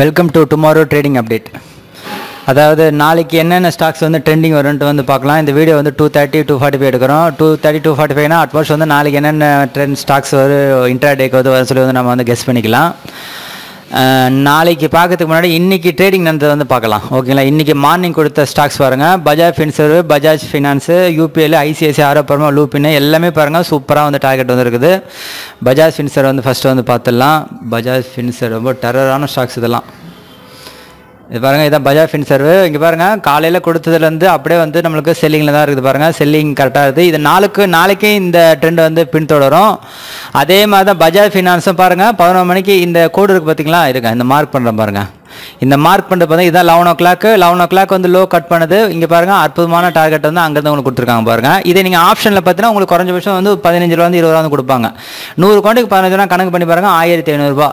Welcome to tomorrow trading update. அதாவது நாளைக்கு என்னென்ன ஸ்டாக்ஸ் வந்து ட்ரெண்டிங் வரும்ன்ட்டு வந்து பார்க்கலாம். இந்த வீடியோ வந்து 2:30 to 2:45 எடுக்கிறோம். 2:30 to 2:45னா அட்மோஸ்ட் வந்து நாளைக்கு என்னென்ன ட்ரெண்ட் ஸ்டாக்ஸ் வரும், இன்ட்ராடேக்கு வரும் சொல்லி வந்து நம்ம வந்து கெஸ் பண்ணிக்கலாம். நாளைக்கு பார்க்கறதுக்கு முன்னாடி இன்றைக்கி ட்ரேடிங் நடந்தது வந்து பார்க்கலாம். ஓகேங்களா, இன்றைக்கி மார்னிங் கொடுத்த ஸ்டாக்ஸ் பாருங்கள். Bajaj Finserv, Bajaj finance, UPL, ICICI, அரபர்மா, லூபின் எல்லாமே பாருங்கள். சூப்பராக வந்து டார்கெட் வந்துருக்குது. பஜாஜ் ஃபின்சர்வ் வந்து ஃபஸ்ட்டு வந்து பார்த்துடலாம். பஜாஜ் ஃபின்சர்வ் ரொம்ப டெரரான ஸ்டாக்ஸ் இதெல்லாம். இது பாருங்கள், இதான் பஜாஜ் ஃபின்சர்வ். இங்கே பாருங்கள், காலையில் கொடுத்ததுலேருந்து அப்படியே வந்து நம்மளுக்கு செல்லிங்கில் தான் இருக்குது. பாருங்கள், செல்லிங் கரெக்டாக இருக்குது. இது நாளைக்கு இந்த ட்ரெண்ட் வந்து பின்தொடரும். அதே மாதிரி தான் பஜாஜ் ஃபினான்ஸும் பாருங்கள். 11 மணிக்கு இந்த கோடு இருக்குது பார்த்தீங்களா, இருக்கா இந்த மார்க் பண்ணுறேன் பாருங்கள். இந்த மார்க் பண்ணுறது பார்த்தீங்கன்னா இதான் 11 o'clock. 11 o'clock வந்து லோ கட் பண்ணுது. இங்கே பாருங்கள், அற்புதமான டார்கெட் வந்து அங்கேருந்து உங்களுக்கு கொடுத்துருக்காங்க பாருங்கள். இதை நீங்கள் ஆப்ஷனில் பார்த்தீங்கன்னா உங்களுக்கு குறைஞ்சபட்சம் வந்து 15 ரூபா வந்து 20 ரூபா வந்து கொடுப்பாங்க. 100 கவுண்டுக்கு 15 ரூபா கணக்கு பண்ணி பாருங்கள், 1500 ரூபா.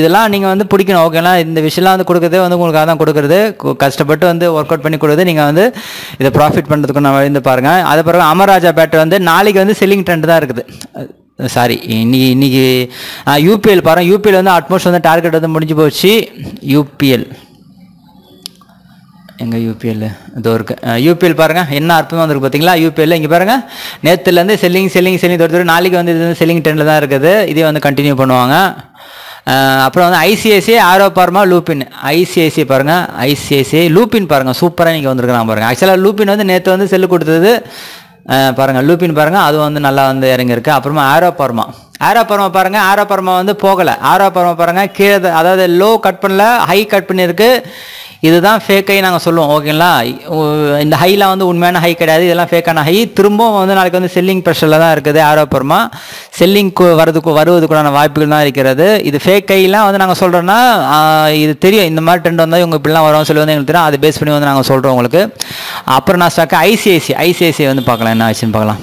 இதெல்லாம் நீங்கள் வந்து பிடிக்கணும். ஓகேங்களா, இந்த விஷயம்லாம் வந்து கொடுக்குறதே வந்து உங்களுக்காக தான் கொடுக்குறது. கஷ்டப்பட்டு வந்து ஒர்க் அவுட் பண்ணி கொடுக்குறது. நீங்கள் வந்து இதை ப்ராஃபிட் பண்ணுறதுக்கு நான் வந்து பாருங்கள். அது பிறகு அமராஜா பேட்டரி வந்து நாளைக்கு வந்து செல்லிங் ட்ரெண்ட் தான் இருக்குது. சாரி, இன்னைக்கு யூபிஎல் பாருங்கள். யூபிஎல் வந்து அட்மோஸ்ட் வந்து டார்கெட் வந்து முடிஞ்சு போச்சு. யூபிஎல் எங்கள் யூபிஎல் இதோ இருக்குது. யூபிஎல் பாருங்கள், என்ன அற்புதமாக வந்துருக்கு பார்த்தீங்களா. யூபிஎல் இங்கே பாருங்கள், நேற்றுலேருந்து செல்லிங் தோற்று நாளைக்கு வந்து இது வந்து செல்லிங் ட்ரெண்டில் தான் இருக்குது. இதே வந்து கண்டினியூ பண்ணுவாங்க. அப்புறம் வந்து ஐசிஐசிஐ, ஆரோபார்மா, லூபின். ஐசிஐசிஐ பாருங்கள், ஐசிஐசிஐ, லூபின் பாருங்கள். சூப்பராக நீங்கள் வந்துருக்குறாங்க பாருங்கள். ஆக்சுவலாக லூபின் வந்து நேற்று வந்து செல்லு கொடுத்தது பாருங்கள். லூபின் பாருங்கள், அது வந்து நல்லா வந்து இறங்கியிருக்கு. அப்புறமா ஆரோபார்மா பாருங்கள். ஆரோபார்மா வந்து போகலை. ஆரோபார்மா பாருங்கள், கீழே அதாவது லோ கட் பண்ணல, ஹை கட் பண்ணியிருக்கு. இதுதான் ஃபேக்கை நாங்கள் சொல்லுவோம். ஓகேங்களா, இந்த ஹைலாம் வந்து உண்மையான ஹை கிடையாது, இதெல்லாம் ஃபேக்கான ஹை. திரும்பவும் வந்து நாளைக்கு வந்து செல்லிங் ப்ரெஷரில் தான் இருக்குது. ஆரோபார்மா செல்லிங்க்கு வருவதுக்குள்ளான வாய்ப்புகள் தான் இருக்கிறது. இது ஃபேக் ஹைலாம் வந்து நாங்கள் சொல்கிறோன்னா இது தெரியும். இந்த மாதிரி ட்ரெண்ட் வந்தால் இவங்க இப்படிலாம் வருவோம்னு சொல்லி வந்து எங்களுக்கு தெரியும். அது பேஸ் பண்ணி வந்து நாங்கள் சொல்கிறோம் உங்களுக்கு. அப்புறம் நான் ஸ்டாக்கு ஐசிஐசிஐ வந்து பார்க்கலாம், என்ன ஆச்சுன்னு பார்க்கலாம்.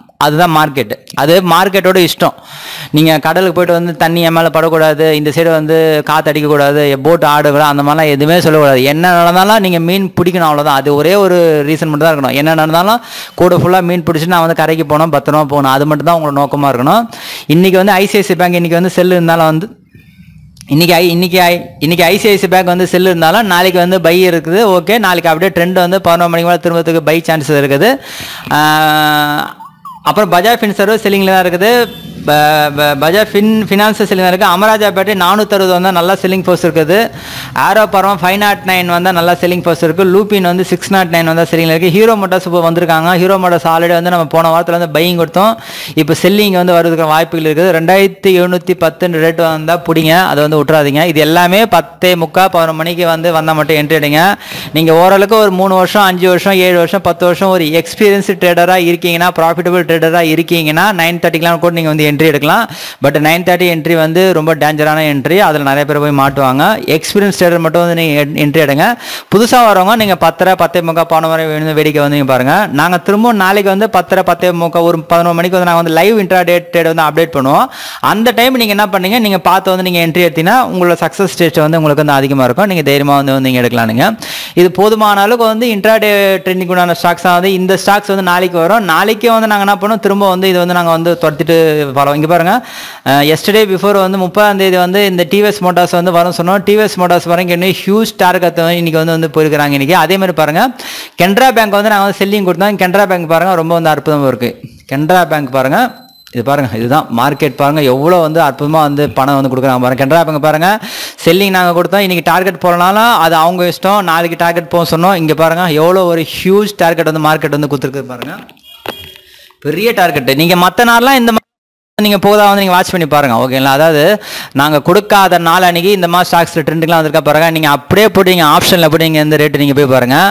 அதுதான் மார்க்கெட்டு. அது மார்க்கெட்டோட இஷ்டம். நீங்கள் கடலுக்கு போய்ட்டு வந்து தண்ணி மேலே படக்கூடாது, இந்த சைடு வந்து காற்று அடிக்கக்கூடாது, போட்டு ஆடக்கூடாது, அந்த மாதிரிலாம் எதுவுமே சொல்லக்கூடாது. என்ன நடந்தாலும் நீங்கள் மீன் பிடிக்கணும், அவ்வளோதான். அது ஒரே ஒரு ரீசன் மட்டும் தான் இருக்கணும். என்ன நடந்தாலும் கூட ஃபுல்லாக மீன் பிடிச்சி நான் வந்து கரைக்கு போகணும், பத்திரமா போகணும், அது மட்டும் தான் உங்களோட நோக்கமாக இருக்கணும். இன்றைக்கி வந்து ஐசிஐசிஐ பேங்க் இன்றைக்கி வந்து செல்லு இருந்தாலும் வந்து இன்றைக்கி ஐசிஐசிஐ பேங்க் வந்து செல்லு இருந்தாலும் நாளைக்கு வந்து பை இருக்குது. ஓகே, நாளைக்கு அப்படியே ட்ரெண்ட் வந்து 11 மணிக்கு மேலே திரும்பத்துக்கு பை சான்சஸ் இருக்குது. அப்புறம் பஜாஜ் ஃபின்சர்வ் செல்லிங்கில் தான் இருக்குது. பஜாஜ் ஃபினான்ஸ் செல்லிங் தான் இருக்குது. அமராஜா பேட்டரி 460 வந்தால் நல்லா செல்லிங் ஃபோர்ஸ் இருக்குது. ஆரோபார்மா 509 வந்தால் நல்லா செல்லிங் ஃபோர்ஸ் இருக்குது. லூபின் வந்து 609 வந்தால் செல்லிங்கில் இருக்குது. ஹீரோ மோட்டார்ஸ் இப்போ வந்திருக்காங்க. ஹீரோ மோட்டார்ஸ் ஆல்ரெடி வந்து நம்ம போன வாரத்தில் வந்து பையிங் கொடுத்தோம். இப்போ செல்லிங் வந்து வருவதுக்கு வாய்ப்புகள் இருக்குது. 2710 ரேட் வந்தால் பிடிங்க, அதை வந்து விட்றாதீங்க. இது எல்லாமே 10:45, 11 மணிக்கு வந்து வந்தால் மட்டும் என்ட்ரி எடுங்க. நீங்கள் ஓரளவுக்கு ஒரு 3 வருஷம், 5 வருஷம், 7 வருஷம், 10 வருஷம் ஒரு எக்ஸ்பீரியன்ஸ் ட்ரேடராக இருக்கீங்கன்னா, ப்ராஃபிட்டபிள் ட்ரேடராக இருக்கீங்கன்னா 9:30க்கெலாம் கூட நீங்கள் வந்து என்ட்ரி எடுக்கலாம். பட் 9:30 என்ட்ரி வந்து ரொம்ப டேஞ்சரான என்ட்ரி. அதில் நிறைய பேர் போய் மாட்டுவாங்க. எக்ஸ்பீரியன்ஸ் ட்ரேடர் மட்டும் வந்து நீங்கள் என்ட்ரி எடுங்க. புதுசாக வரவங்க நீங்கள் 10:30, 10:45 பானவரை வேடிக்கை வந்து நீங்கள் பாருங்கள். நாங்கள் திரும்ப நாளைக்கு வந்து 10:30, 10:45 ஒரு 11 மணிக்கு வந்து நாங்கள் வந்து லைவ் இன்ட்ராடே ட்ரேட் வந்து அப்டேட் பண்ணுவோம். அந்த டைம் நீங்கள் என்ன பண்ணீங்க, நீங்கள் பார்த்து வந்து நீங்கள் என்ட்ரி எடுத்தீங்கன்னா உங்களோட சக்ஸஸ் ரேட் வந்து உங்களுக்கு வந்து அதிகமாக இருக்கும். நீங்கள் தைரியமாக வந்து நீங்கள் எடுக்கலானுங்க. இது போதுமான அளவுக்கு வந்து இன்ட்ராடே ட்ரெண்டிங் உண்டான ஸ்டாக்ஸ் தான் வந்து இந்த ஸ்டாக்ஸ் வந்து நாளைக்கு வரும். நாளைக்கே வந்து நாங்கள் என்ன பண்ணுவோம், திரும்ப வந்து இது வந்து நாங்கள் வந்து துரத்திட்டு ஃபாலோ. இங்கே பாருங்கள், எஸ்டர்டே பிஃபோர் வந்து 30ஆம் தேதி வந்து இந்த டிவிஎஸ் மோட்டார்ஸ் வந்து வரும் சொன்னோம். டிவிஎஸ் மோட்டார்ஸ் பாருங்க, இன்னும் ஹியூஜ் டார்கெட் இன்றைக்கி வந்து போயிருக்கிறாங்க. இன்றைக்கி அதே மாதிரி பாருங்கள், கனரா பேங்க் வந்து நாங்கள் வந்து செல்லிங் கொடுத்தோம். கனரா பேங்க் பாருங்கள், ரொம்ப வந்து அற்புதமாக இருக்குது. கனரா பேங்க் பாருங்கள், இது பாருங்கள், இதுதான் மார்க்கெட் பாருங்கள், எவ்வளோ வந்து அற்புதமாக வந்து பணம் வந்து கொடுக்குறாங்க பாருங்கள். கனரா பேங்க் பாருங்கள், செல்லிங் நாங்கள் கொடுத்தோம். இன்றைக்கி டார்கெட் போகலனாலும் அது அவங்க இஷ்டம், நாளைக்கு டார்கெட் போக சொன்னோம். இங்கே பாருங்கள், எவ்வளோ ஒரு ஹியூஜ் டார்கெட் வந்து மார்க்கெட் வந்து கொடுத்துருக்கு பாருங்கள். பெரிய டார்கெட்டு. நீங்கள் மற்ற நாளெலாம் இந்த நீங்கள் போதா வந்து நீங்கள் வாட்ச் பண்ணி பாருங்கள். ஓகேங்களா, அதாவது நாங்கள் கொடுக்காத நாள் அன்றைக்கி இந்த மாதிரி ஸ்டாக்ஸ் ட்ரெண்டுக்கெலாம் வந்திருக்கா பாருங்கள். நீங்கள் அப்படியே போட்டு நீங்கள் ஆப்ஷனில் போட்டு நீங்கள் இந்த ரேட்டு நீங்கள் போய் பாருங்கள்.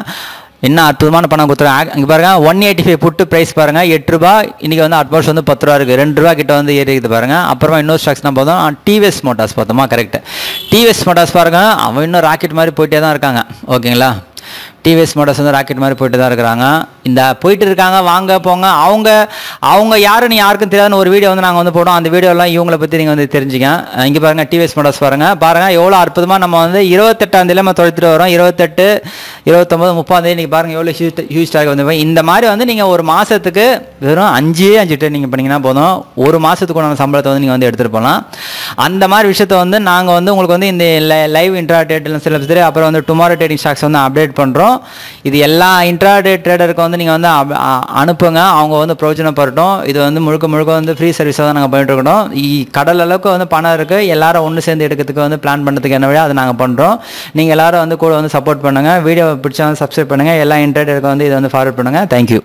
என்ன அற்புதமான பணம் கொடுத்துருக்காங்க. இங்கே பாருங்கள், 185 புட்டு ப்ரைஸ் பாருங்கள், 8 ரூபா. இன்றைக்கி வந்து அட்மோஸ்ட் வந்து 10 ரூபா இருக்குது. 2 ரூபா கிட்ட வந்து ஏறிக்குது பாருங்கள். அப்புறமா இன்னொரு ஸ்டாக்ஸ் நம்ம பார்த்தோம், டிவிஎஸ் மோட்டார்ஸ் பார்த்தோமா, கரெக்டு. டிவிஎஸ் மோட்டார்ஸ் பாருங்கள், அவன் இன்னும் ராக்கெட் மாதிரி போயிட்டே தான் இருக்காங்க. ஓகேங்களா, டிவிஎஸ் மோட்டார்ஸ் வந்து ராக்கெட் மாதிரி போயிட்டு தான் இருக்கிறாங்க. இந்த போயிட்டு இருக்காங்க வாங்க போங்க அவங்க அவங்க யாருன்னு யாருக்கும் தெரியாதுன்னு ஒரு வீடியோ வந்து நாங்கள் வந்து போடுவோம். அந்த வீடியோலாம் இவங்களை பற்றி நீங்கள் வந்து தெரிஞ்சுக்கங்க. இங்கே பாருங்கள் டிவிஎஸ் மோட்டார்ஸ் பாருங்கள் எவ்வளோ அற்புதமாக நம்ம வந்து 28ஆம் தேதி நம்ம தொலைத்துட்டு வரோம். 28, 29, 30 நீங்கள் பாருங்கள் எவ்வளோ ஹியூஜ் ஸ்டாக் வந்து. இந்த மாதிரி வந்து நீங்கள் ஒரு மாதத்துக்கு வெறும் 5 லிட்டர் நீங்கள் பண்ணிங்கன்னா போதும், ஒரு மாதத்துக்கு நம்ம சம்பளத்தை வந்து நீங்கள் வந்து எடுத்துகிட்டு போகலாம். அந்த மாதிரி விஷயத்தை வந்து நாங்கள் வந்து உங்களுக்கு வந்து இந்த லைவ் இன்ட்ரா டேட்லாம் சில பேர் அப்புறம் வந்து டுமாரோ ட்ரேடிங் ஸ்டாக்ஸ் வந்து அப்டேட் பண்ணுறோம். இது எல்லா இன்ட்ரா டே ட்ரேடருக்கு வந்து நீங்கள் வந்து அனுப்புங்க, அவங்க வந்து பிரயோஜனப்படட்டும். இது வந்து முழுக்க முழுக்க வந்து ஃப்ரீ சர்வீஸாக தான் நாங்கள் பண்ணிட்டு இருக்கோம். கடல் அளவுக்கு வந்து பணம் இருக்குது, எல்லாரும் ஒன்று சேர்ந்து எடுக்கிறதுக்கு வந்து பிளான் பண்ணுறதுக்கு என்ன வழியோ அதை நாங்கள் பண்ணுறோம். நீங்கள் எல்லாரும் வந்து கூட வந்து சப்போர்ட் பண்ணுங்கள். வீடியோ பிடிச்சா வந்து சப்ஸ்கிரைப் பண்ணுங்கள். எல்லா இன்ட்ரா டேட்க்கு வந்து இதை வந்து ஃபார்வர்ட் பண்ணுங்கள். தேங்க்யூ.